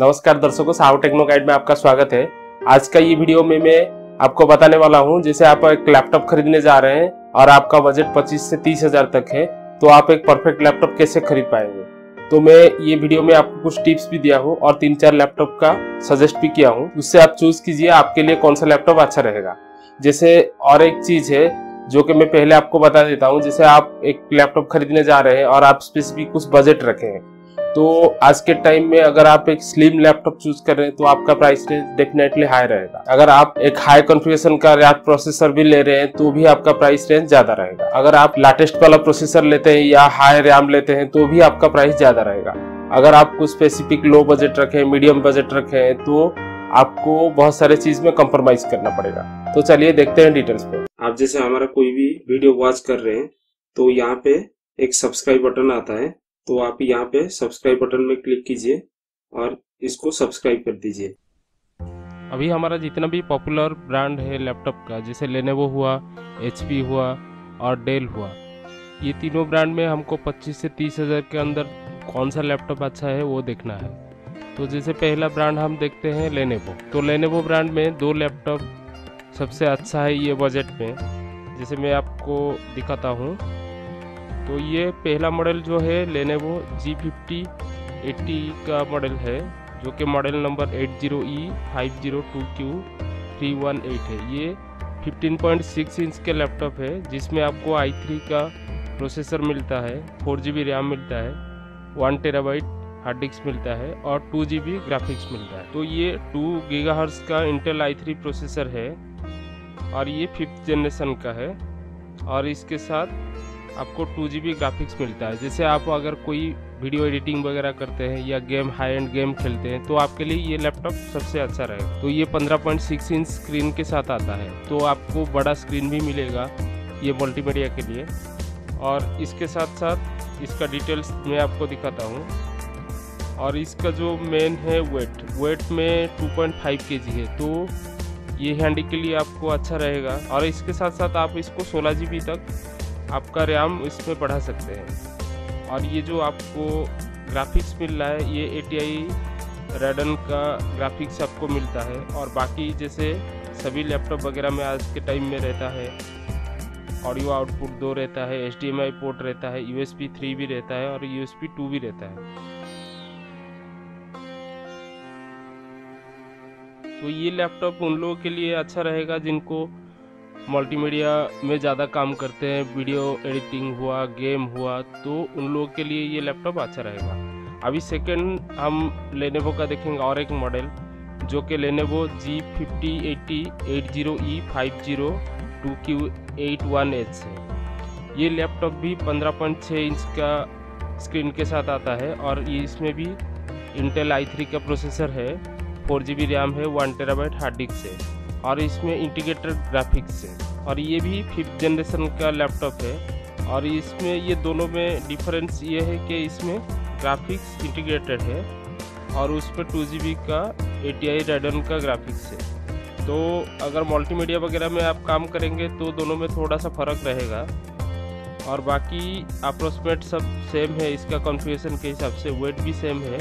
नमस्कार दर्शकों, Sao techno guide में आपका स्वागत है। आज का ये वीडियो में मैं आपको बताने वाला हूँ, जैसे आप एक लैपटॉप खरीदने जा रहे हैं और आपका बजट 25 से 30 हजार तक है तो आप एक परफेक्ट लैपटॉप कैसे खरीद पाएंगे। तो मैं ये वीडियो में आपको कुछ टिप्स भी दिया हूँ और 3-4 लैपटॉप का सजेस्ट भी किया हूँ, उससे आप चूज कीजिए आपके लिए कौन सा लैपटॉप अच्छा रहेगा। जैसे और एक चीज है जो कि मैं पहले आपको बता देता हूँ, जैसे आप एक लैपटॉप खरीदने जा रहे हैं और आप स्पेसिफिक कुछ बजट रखे हैं तो आज के टाइम में अगर आप एक स्लिम लैपटॉप चूज कर रहे हैं तो आपका प्राइस रेंज डेफिनेटली हाई रहेगा। अगर आप एक हाई कॉन्फ़िगरेशन का रैड प्रोसेसर भी ले रहे हैं तो भी आपका प्राइस रेंज ज्यादा रहेगा। अगर आप लेटेस्ट वाला प्रोसेसर लेते हैं या हाई रैम लेते हैं तो भी आपका प्राइस ज्यादा रहेगा। अगर आप कुछ स्पेसिफिक लो बजट रखें, मीडियम बजट रखें तो आपको बहुत सारे चीज में कॉम्प्रोमाइज करना पड़ेगा। तो चलिए देखते हैं डिटेल्स पे। आप जैसे हमारा कोई भी वीडियो वॉच कर रहे हैं तो यहाँ पे एक सब्सक्राइब बटन आता है, तो आप यहाँ पे सब्सक्राइब बटन में क्लिक कीजिए और इसको सब्सक्राइब कर दीजिए। अभी हमारा जितना भी पॉपुलर ब्रांड है लैपटॉप का, जैसे लेनेवो हुआ, HP हुआ और डेल हुआ, ये तीनों ब्रांड में हमको 25 से 30 हज़ार के अंदर कौन सा लैपटॉप अच्छा है वो देखना है। तो जैसे पहला ब्रांड हम देखते हैं लेनेवो, तो लेनेवो ब्रांड में 2 लैपटॉप सबसे अच्छा है ये बजट में, जैसे मैं आपको दिखाता हूँ। तो ये पहला मॉडल जो है लेनेवो G50-80 का मॉडल है, जो कि मॉडल नंबर 80E5022Q318 है। ये 15.6 इंच के लैपटॉप है जिसमें आपको i3 का प्रोसेसर मिलता है, 4GB रैम मिलता है, 1TB हार्ड डिस्क मिलता है और 2GB ग्राफिक्स मिलता है। तो ये 2 GHz का इंटेल i3 प्रोसेसर है और ये 5th जनरेशन का है और इसके साथ आपको 2GB ग्राफिक्स मिलता है। जैसे आप अगर कोई वीडियो एडिटिंग वगैरह करते हैं या गेम, हाई एंड गेम खेलते हैं तो आपके लिए ये लैपटॉप सबसे अच्छा रहेगा। तो ये 15.6 इंच स्क्रीन के साथ आता है, तो आपको बड़ा स्क्रीन भी मिलेगा ये मल्टीमीडिया के लिए। और इसके साथ साथ इसका डिटेल्स मैं आपको दिखाता हूँ। और इसका जो मेन है वेट में 2.5 kg है, तो ये हैंडी के लिए आपको अच्छा रहेगा। और इसके साथ साथ आप इसको 16GB तक आपका रैम इसमें बढ़ा सकते हैं। और ये जो आपको ग्राफिक्स मिल रहा है ये ATI Radeon का ग्राफिक्स आपको मिलता है, और बाकी जैसे सभी लैपटॉप वगैरह में आज के टाइम में रहता है। ऑडियो आउटपुट 2 रहता है, HDMI पोर्ट रहता है, USB 3 भी रहता है और USB 2 भी रहता है। तो ये लैपटॉप उन लोगों के लिए अच्छा रहेगा जिनको मल्टीमीडिया में ज़्यादा काम करते हैं, वीडियो एडिटिंग हुआ, गेम हुआ, तो उन लोगों के लिए ये लैपटॉप अच्छा रहेगा। अभी सेकंड हम लेनेवो का देखेंगे और एक मॉडल, जो कि लेनेवो G50-80 80E5022Q818 है। ये लैपटॉप भी 15.6 इंच का स्क्रीन के साथ आता है और ये इसमें भी इंटेल i3 का प्रोसेसर है, 4GB रैम है, 1TB हार्ड डिस्क है और इसमें इंटीग्रेटेड ग्राफिक्स है। और ये भी 5th जनरेशन का लैपटॉप है। और इसमें ये दोनों में डिफरेंस ये है कि इसमें ग्राफिक्स इंटीग्रेटेड है और उसमें 2GB का ATI Radeon का ग्राफिक्स है। तो अगर मल्टीमीडिया वगैरह में आप काम करेंगे तो दोनों में थोड़ा सा फ़र्क रहेगा और बाकी अप्रोक्सीमेट सब सेम है। इसका कॉन्फ़िगरेशन के हिसाब से वेट भी सेम है,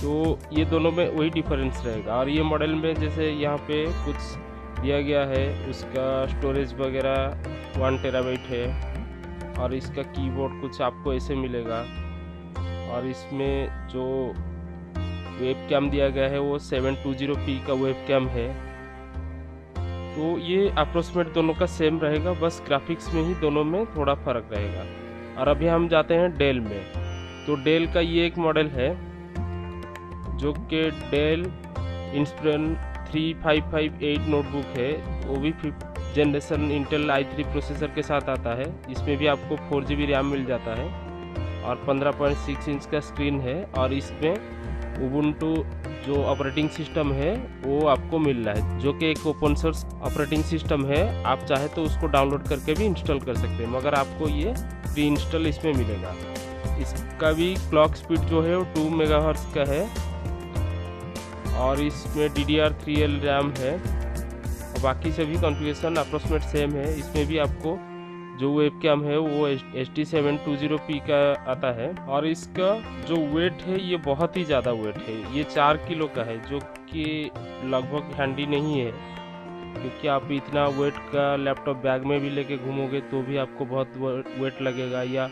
तो ये दोनों में वही डिफरेंस रहेगा। और ये मॉडल में जैसे यहाँ पे कुछ दिया गया है, उसका स्टोरेज वगैरह 1TB है और इसका कीबोर्ड कुछ आपको ऐसे मिलेगा और इसमें जो वेब कैम दिया गया है वो 720p का वेब कैम है। तो ये अप्रोक्सीमेट दोनों का सेम रहेगा, बस ग्राफिक्स में ही दोनों में थोड़ा फ़र्क रहेगा। और अभी हम जाते हैं डेल में, तो डेल का ये एक मॉडल है जो कि डेल इंस्पिरन 3558 नोटबुक है, वो भी 5th generation Intel i3 processor के साथ आता है। इसमें भी आपको 4GB रैम मिल जाता है और 15.6 इंच का स्क्रीन है और इसमें Ubuntu जो ऑपरेटिंग सिस्टम है वो आपको मिल रहा है, जो कि एक ओपन सोर्स ऑपरेटिंग सिस्टम है। आप चाहे तो उसको डाउनलोड करके भी इंस्टॉल कर सकते हैं, मगर आपको ये प्री इंस्टॉल इसमें मिलेगा। इसका भी क्लॉक स्पीड जो है वो 2 MHz का है और इसमें DDR3L रैम है और बाकी सभी कॉन्फ़िगरेशन अप्रोक्सीमेट सेम है। इसमें भी आपको जो वेबकैम है वो HT720p का आता है और इसका जो वेट है ये बहुत ही ज़्यादा वेट है, ये 4 किलो का है जो कि लगभग हैंडी नहीं है, क्योंकि आप इतना वेट का लैपटॉप बैग में भी लेके घूमोगे तो भी आपको बहुत वेट लगेगा, या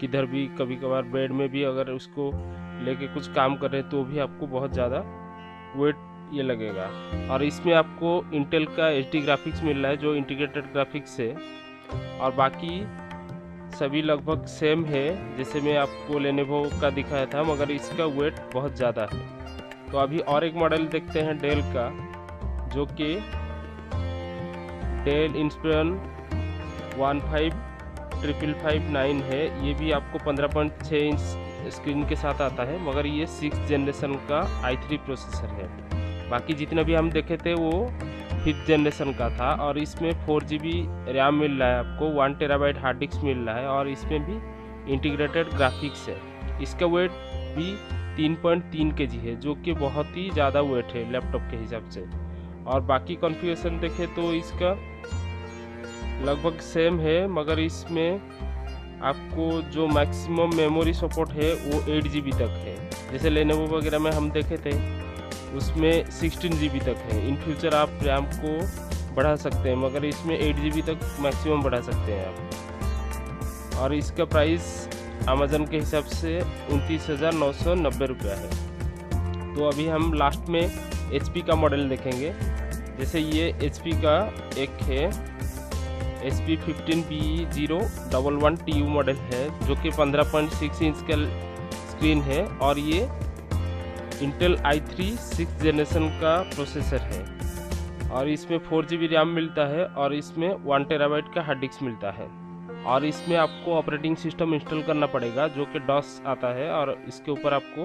किधर भी कभी कभार बेड में भी अगर उसको लेके कुछ काम कर रहे तो भी आपको बहुत ज़्यादा वेट ये लगेगा। और इसमें आपको इंटेल का HD ग्राफिक्स मिल रहा है जो इंटीग्रेटेड ग्राफिक्स है, और बाकी सभी लगभग सेम है जैसे मैं आपको Lenovo का दिखाया था, मगर इसका वेट बहुत ज़्यादा है। तो अभी और एक मॉडल देखते हैं डेल का, जो कि डेल इंस्पिरन 15559 है। ये भी आपको 15.6 इंच स्क्रीन के साथ आता है, मगर ये 6th जनरेशन का i3 प्रोसेसर है। बाकी जितना भी हम देखे थे वो 5th जनरेशन का था। और इसमें 4GB रैम मिल रहा है आपको, 1TB हार्ड डिस्क मिल रहा है, और इसमें भी इंटीग्रेटेड ग्राफिक्स है। इसका वेट भी 3.3 kg है जो कि बहुत ही ज़्यादा वेट है लैपटॉप के हिसाब से। और बाकी कॉन्फ़िगरेशन देखें तो इसका लगभग सेम है, मगर इसमें आपको जो मैक्सिमम मेमोरी सपोर्ट है वो 8GB तक है। जैसे Lenovo वगैरह में हम देखे थे उसमें 16GB तक है। इन फ्यूचर आप रैम को बढ़ा सकते हैं, मगर इसमें 8GB तक मैक्सिमम बढ़ा सकते हैं आप। और इसका प्राइस Amazon के हिसाब से 29,990 रुपया है। तो अभी हम लास्ट में HP का मॉडल देखेंगे। जैसे ये HP का एक है HP 15BE011TU मॉडल है, जो कि 15.6 इंच का स्क्रीन है, और ये इंटेल i3 6th जनरेशन का प्रोसेसर है, और इसमें 4GB रैम मिलता है, और इसमें 1TB का हार्ड डिस्क मिलता है। और इसमें आपको ऑपरेटिंग सिस्टम इंस्टॉल करना पड़ेगा जो कि DOS आता है, और इसके ऊपर आपको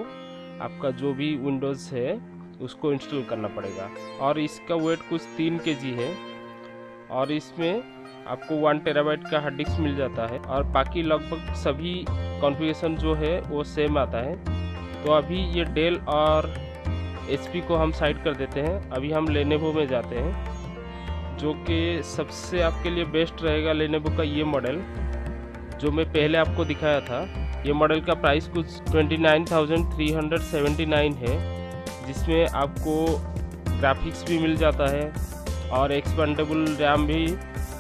आपका जो भी विंडोज़ है उसको इंस्टॉल करना पड़ेगा। और इसका वेट कुछ 3 kg है, और इसमें आपको 1TB का हार्ड डिस्क मिल जाता है, और बाकी लगभग सभी कॉन्फ़िगरेशन जो है वो सेम आता है। तो अभी ये डेल और HP को हम साइड कर देते हैं। अभी हम Lenovo में जाते हैं, जो कि सबसे आपके लिए बेस्ट रहेगा Lenovo का ये मॉडल जो मैं पहले आपको दिखाया था। ये मॉडल का प्राइस कुछ 29,379 है, जिसमें आपको ग्राफिक्स भी मिल जाता है, और एक्सपेंडेबल रैम भी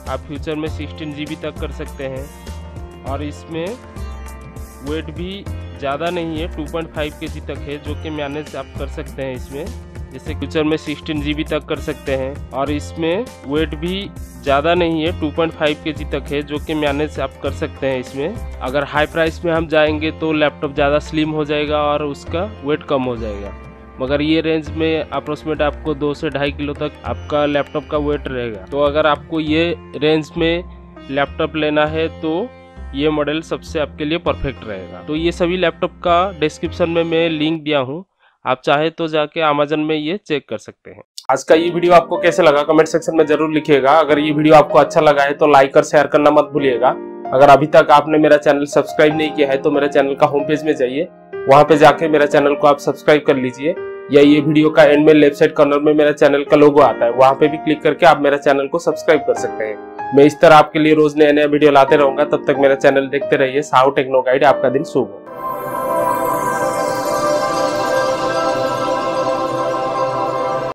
आप फ्यूचर में 16GB तक कर सकते हैं, और इसमें वेट भी ज़्यादा नहीं है, 2.5 kg तक है जो कि मैनेज आप कर सकते हैं इसमें, जैसे फ्यूचर में 16GB तक कर सकते हैं। और इसमें वेट भी ज़्यादा नहीं है, 2.5 kg तक है जो कि मैनेज आप कर सकते हैं इसमें। अगर हाई प्राइस में हम जाएंगे तो लैपटॉप ज़्यादा स्लिम हो जाएगा और उसका वेट कम हो जाएगा, मगर ये रेंज में अप्रोक्सीमेट आपको 2 से 2.5 किलो तक आपका लैपटॉप का वेट रहेगा। तो अगर आपको ये रेंज में लैपटॉप लेना है तो ये मॉडल सबसे आपके लिए परफेक्ट रहेगा। तो ये सभी लैपटॉप का डिस्क्रिप्शन में मैं लिंक दिया हूँ, आप चाहे तो जाके Amazon में ये चेक कर सकते हैं। आज का ये वीडियो आपको कैसे लगा कमेंट सेक्शन में जरूर लिखिएगा। अगर ये वीडियो आपको अच्छा लगा है तो लाइक और शेयर करना मत भूलिएगा। अगर अभी तक आपने मेरा चैनल सब्सक्राइब नहीं किया है तो मेरे चैनल का होम पेज में जाइए, वहाँ पे जाके मेरा चैनल को आप सब्सक्राइब कर लीजिए, या ये वीडियो का एंड में लेफ्ट साइड कॉर्नर में मेरा चैनल का लोगो आता है, वहाँ पे भी क्लिक करके आप मेरा चैनल को सब्सक्राइब कर सकते हैं। मैं इस तरह आपके लिए रोज नया वीडियो लाते रहूंगा। तब तक मेरा चैनल देखते रहिए। साओ टेक्नो गाइड, आपका दिन शुभ हो।